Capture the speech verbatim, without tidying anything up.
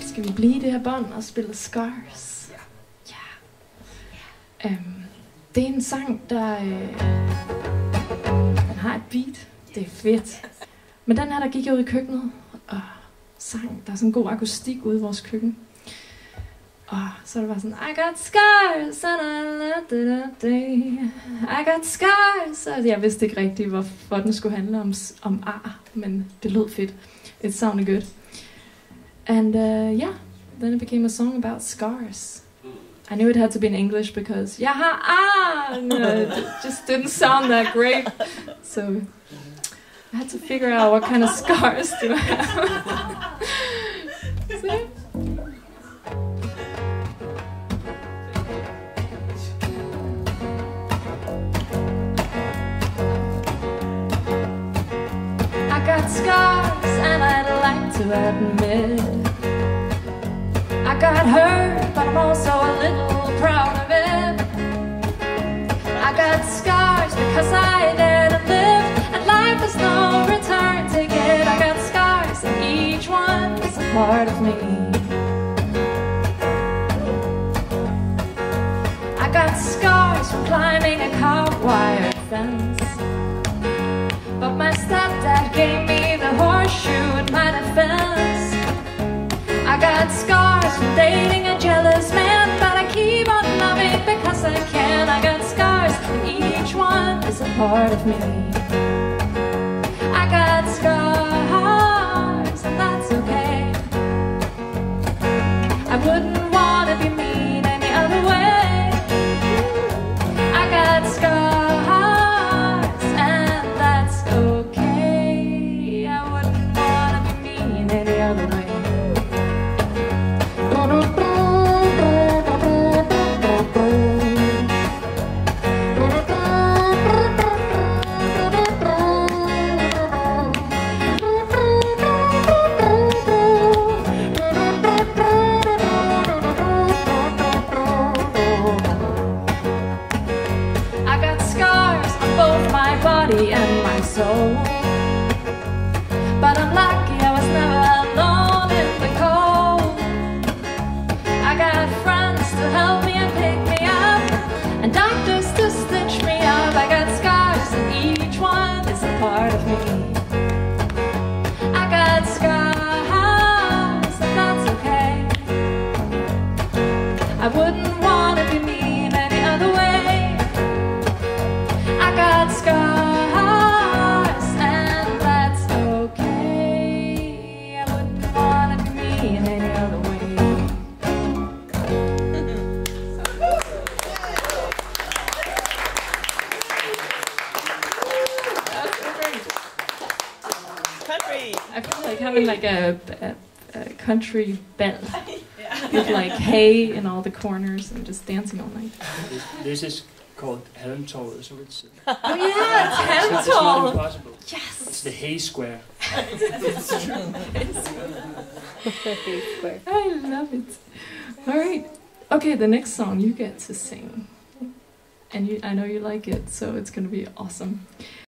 Skal vi blive i det her bånd og spille Scars? Ja. Yeah. Yeah. Um, det er en sang, der... Øh, man har et beat. Det er fedt. Men den her, der gik jeg ud i køkkenet og sang. Der er sådan en god akustik ude i vores køkken. Og så er det bare sådan, I got scars, and I love that day. I got scars. Og jeg vidste ikke rigtigt, hvorfor den skulle handle om, om ar, men det lød fedt. It sounded good. And uh, yeah, then it became a song about scars. I knew it had to be in English because yaha ah, no, it just didn't sound that great. So I had to figure out what kind of scars do I have. So, yeah. I got scars, and I'd like to admit I got hurt, but I'm also a little proud of it. I got scars because I didn't live, and life is no return ticket. I got scars, and each one is a part of me. I got scars from climbing a barbed wire fence, but my stepdad gave me the horseshoe in my defense. I got scars from dating a jealous man, but I keep on loving because I can. I got scars, and each one is a part of me. I got scars, and that's okay. I wouldn't want to be mean any other way. I got scars, and that's okay. I wouldn't want to be mean any other way. And my soul, but I'm lucky I was never alone in the cold. I got friends to help me and pick me up, and doctors to stitch me up. I got scars, and each one is a part of me. I got scars, and that's okay. I wouldn't want to be mean any other way. I got scars. I feel like having like a, a, a country bell with like hay in all the corners and just dancing all night. This, this is called Helmtall, so it's uh, oh yeah, it's Helmtall. It's not impossible. Yes, it's the hay square. It's true. It's the hay square. I love it. All right, okay. The next song you get to sing, and you, I know you like it, so it's gonna be awesome.